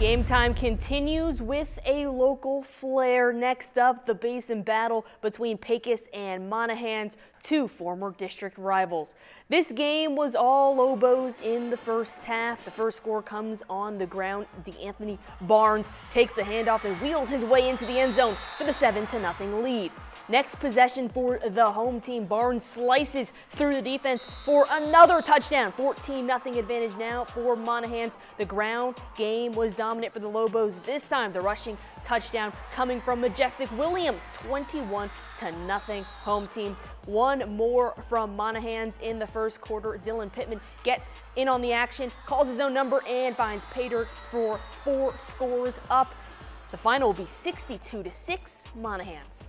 Game time continues with a local flair. Next up, the basin battle between Pecos and Monahans, two former district rivals. This game was all Loboes in the first half. The first score comes on the ground. DeAnthony Barnes takes the handoff and wheels his way into the end zone for the 7-0 lead. Next possession for the home team, Barnes slices through the defense for another touchdown. 14-0 advantage now for Monahans. The ground game was dominant for the Loboes. This time the rushing touchdown coming from Majestic Williams, 21-0 home team. One more from Monahans in the first quarter. Dylan Pittman gets in on the action, calls his own number, and finds Pater for 4 scores up. The final will be 62-6 Monahans.